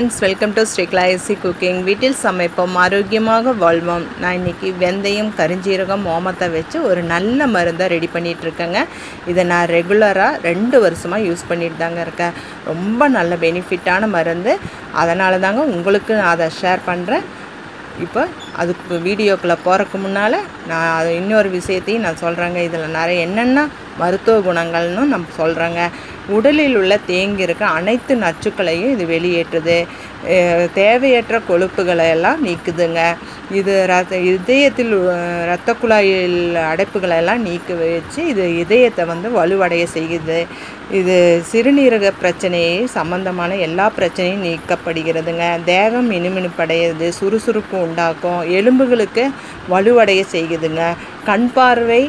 Friends welcome to स्ट्रिक्ला easy cooking वीटिल சமைப்போம் ஆரோக்கியமாக வாழ்வோம் நான் இன்னைக்கு வெந்தயம் கருஞ்சீரகம் ஓமத்தை வச்சு ஒரு நல்ல மருந்தை ரெடி பண்ணிட்டு இருக்கேங்க இத நான் ரெகுலரா 2 வருஷமா யூஸ் பண்ணிட்டு தாங்க இருக்கேன் ரொம்ப நல்ல பெனிஃபிட்டான மருந்து அதனால தாங்க உங்களுக்கு நான் அதை ஷேர் பண்றேன் இப்போ அதுக்கு வீடியோக்குள்ள போறதுக்கு முன்னால நான் இன்னொரு விஷயத்தை நான் சொல்றேங்க இதல நிறைய என்னென்ன மருத்துவ குணங்கள்னு நம்ம சொல்றேங்க உடலில் உள்ள தேங்கி இருக்க அனைத்து நச்சுக்களையும் இது வெளியேற்றுது தேவையற்ற கொழுப்புகளை எல்லாம் நீக்குதுங்க இது இதயத்தில் இரத்த குழாயில் அடைப்புகளை எல்லாம் நீக்கி வச்சு இது இதயத்தை வந்து வலுவடைய செய்கிறது இது சிறுநீரக பிரச்சனையை சம்பந்தமான எல்லா பிரச்சனையும் நீக்கப்படுகிறதுங்க தேகம் மினுமினுப்படையது சுறுசுறுப்பு உண்டாக்கும் எலும்புகளுக்கு வலுவடைய செய்கிறதுங்க கண் பார்வை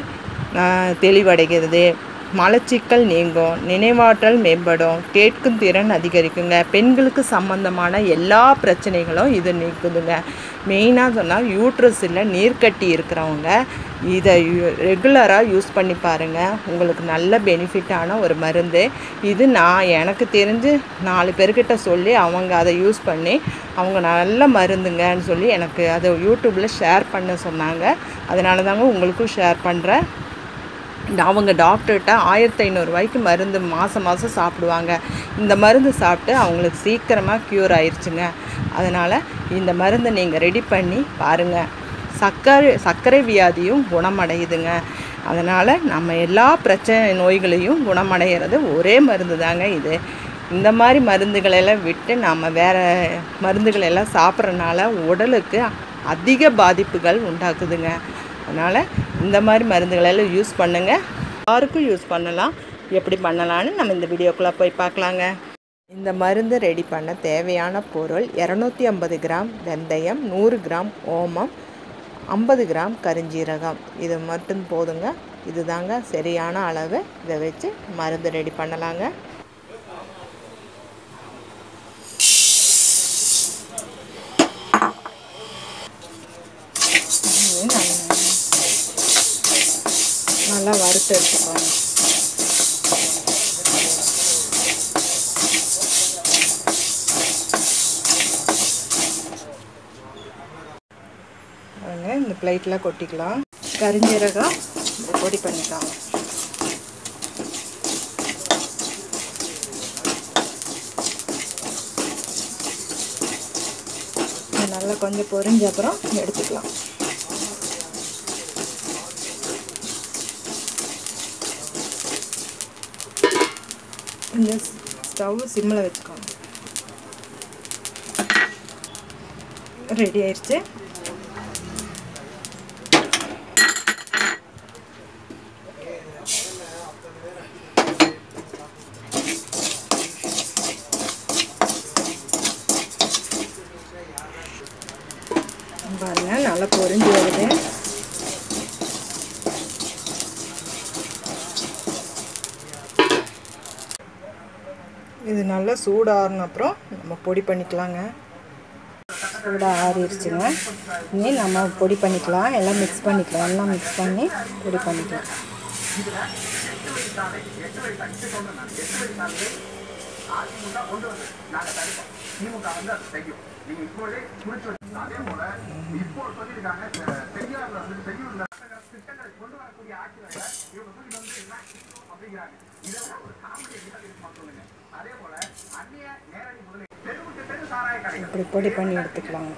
தெளிவடைகிறது மலச்சிக்கல் நீங்கும் நினைவாற்றல் மேம்படும் கேட்கும் திறன் அதிகரிக்குங்க பெண்களுக்கு சம்பந்தமான எல்லா பிரச்சனைகளும் இது நீக்குதுங்க மெயினாக சொன்னால் யூட்ரஸில் நீர்க்கட்டி இருக்கிறவங்க இதை ரெகுலராக யூஸ் பண்ணி பாருங்கள் உங்களுக்கு நல்ல பெனிஃபிட்டான ஒரு மருந்து இது நான் எனக்கு தெரிஞ்சு 4 பேர்கிட்ட சொல்லி அவங்க அதை யூஸ் பண்ணி அவங்க நல்ல மருந்துங்கன்னு சொல்லி எனக்கு அதை யூடியூப்பில் ஷேர் பண்ண சொன்னாங்க அதனால தாங்க உங்களுக்கும் ஷேர் பண்ணுறேன் அவங்க டாக்டர்கிட்ட 1500 ரூபாய்க்கு மருந்து மாதம் மாதம் சாப்பிடுவாங்க இந்த மருந்து சாப்பிட்டு அவங்களுக்கு சீக்கிரமாக க்யூர் ஆயிடுச்சுங்க அதனால் இந்த மருந்தை நீங்கள் ரெடி பண்ணி பாருங்கள் சர்க்கரை வியாதியும் குணமடையுதுங்க அதனால் நம்ம எல்லா பிரச்சனை நோய்களையும் குணமடைகிறது ஒரே மருந்து தாங்க இது இந்த மாதிரி மருந்துகளெல்லாம் விட்டு நாம் வேறு மருந்துகளெல்லாம் சாப்பிட்றனால உடலுக்கு அதிக பாதிப்புகள் உண்டாக்குதுங்க அதனால் இந்த மாதிரி மருந்துகளெல்லாம் யூஸ் பண்ணுங்கள் யாருக்கும் யூஸ் பண்ணலாம் எப்படி பண்ணலான்னு நம்ம இந்த வீடியோக்குள்ளே போய் பார்க்கலாங்க இந்த மருந்து ரெடி பண்ண தேவையான பொருள் 250 கிராம் வெந்தயம் 100 கிராம் ஓமம் 50 கிராம் கருஞ்சீரகம் இது மட்டும் போதுங்க இது தாங்க சரியான அளவு இதை வச்சு மருந்து ரெடி பண்ணலாங்க நல்லா வறுத்து எடுத்துக்கோங்க இந்த பிளேட்டில் கொட்டிக்கலாம் கருஞ்சீரகம் பொடி பண்ணிக்கலாம் நல்லா கொஞ்சம் பொரிஞ்ச அப்புறம் எடுத்துக்கலாம் இந்த ஸ்டவ் சிம்மில் வச்சுக்கோங்க ரெடி ஆயிடுச்சு பாருங்க நல்லா பொரிஞ்சு வருது இது நல்லா சூடாறின அப்புறம் நம்ம பொடி பண்ணிக்கலாங்க சூடாக ஆறிடுச்சுங்க இனி நம்ம பொடி பண்ணிக்கலாம் எல்லாம் மிக்ஸ் பண்ணிக்கலாம் எல்லாம் மிக்ஸ் பண்ணி பொடி பண்ணிக்கலாம் இப்படி பொடி பண்ணி எடுத்துக்கலாங்க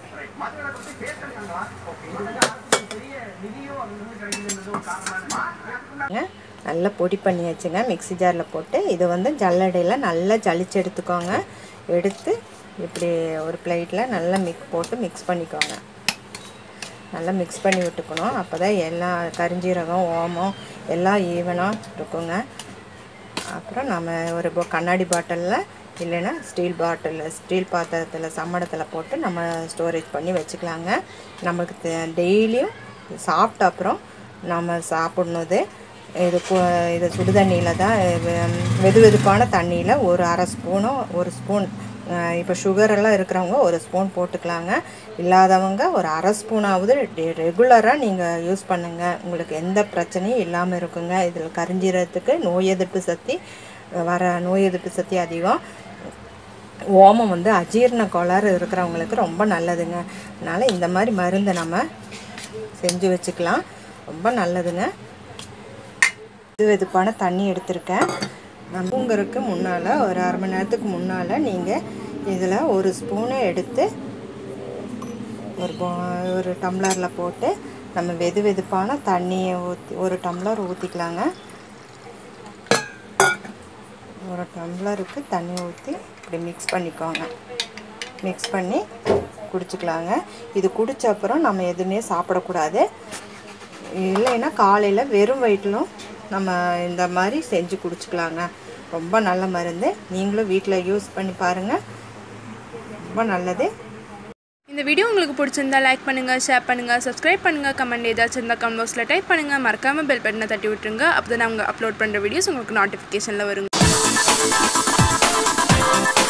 நல்லா பொடி பண்ணி வச்சுங்க மிக்ஸி ஜாரில் போட்டு இதை வந்து ஜல்லடையில் நல்லா ஜலிச்சு எடுத்துக்கோங்க எடுத்து இப்படி ஒரு பிளேட்டில் நல்லா போட்டு மிக்ஸ் பண்ணிக்கோங்க நல்லா மிக்ஸ் பண்ணி விட்டுக்கணும் அப்போ தான் எல்லா கருஞ்சீரகம் ஓமம் எல்லாம் ஈவனாக இருக்குங்க அப்புறம் நம்ம ஒரு கண்ணாடி பாட்டிலில் இல்லைன்னா ஸ்டீல் பாத்திரத்தில் சம்மடத்தில் போட்டு நம்ம ஸ்டோரேஜ் பண்ணி வச்சுக்கலாங்க நமக்கு டெய்லியும் சாப்பிட்ட அப்புறம் நம்ம சாப்பிட்ணுது இது சுடு தண்ணியில் தான் வெதுவெதுப்பான தண்ணியில் ஒரு அரை ஸ்பூனும் ஒரு ஸ்பூன் இப்போ சுகரெல்லாம் இருக்கிறவங்க ஒரு ஸ்பூன் போட்டுக்கலாங்க இல்லாதவங்க ஒரு அரை ஸ்பூனாவது ரெகுலராக நீங்கள் யூஸ் பண்ணுங்கள் உங்களுக்கு எந்த பிரச்சனையும் இல்லாமல் இருக்குங்க இதில் கருஞ்சீரகத்துக்கு நோய் எதிர்ப்பு சக்தி அதிகம் ஓமம் வந்து அஜீரண கோளாறு இருக்கிறவங்களுக்கு ரொம்ப நல்லதுங்க. அதனால் இந்த மாதிரி மருந்தை நம்ம செஞ்சு வச்சுக்கலாம், ரொம்ப நல்லதுங்க. இதுப்பான தண்ணி எடுத்துருக்கேன். நம்புங்கிறதுக்கு முன்னால் ஒரு அரை மணி நேரத்துக்கு முன்னால் நீங்கள் இதில் ஒரு ஸ்பூனை எடுத்து ஒரு டம்ளரில் போட்டு நம்ம வெதுப்பான தண்ணியை ஊற்றி ஒரு டம்ளர் ஊற்றிக்கலாங்க. ஒரு டம்ளருக்கு தண்ணி ஊற்றி இப்படி மிக்ஸ் பண்ணிக்கோங்க. மிக்ஸ் பண்ணி குடிச்சிக்கலாங்க. இது குடித்த அப்புறம் நம்ம எதுவுமே சாப்பிடக்கூடாது. இல்லைன்னா காலையில் வெறும் வயிற்றிலும் நம்ம இந்த மாதிரி செஞ்சு குடிச்சிக்கலாங்க. ரொம்ப நல்ல மருந்து, நீங்களும் வீட்டில் யூஸ் பண்ணி பாருங்கள், ரொம்ப நல்லது. இந்த வீடியோ உங்களுக்கு பிடிச்சிருந்தா லைக் பண்ணுங்கள், ஷேர் பண்ணுங்கள், சப்ஸ்கிரைப் பண்ணுங்கள், கமெண்ட் ஏதாச்சும் இருந்தால் கமெண்ட் பாக்ஸில் டைப் பண்ணுங்கள். மறக்காமல் பெல் பட்டனை தட்டி விட்டுருங்க. அப்போ தான் நாங்கள் அப்லோட் பண்ணுற வீடியோஸ் உங்களுக்கு நோட்டிஃபிகேஷனில் வருங்க.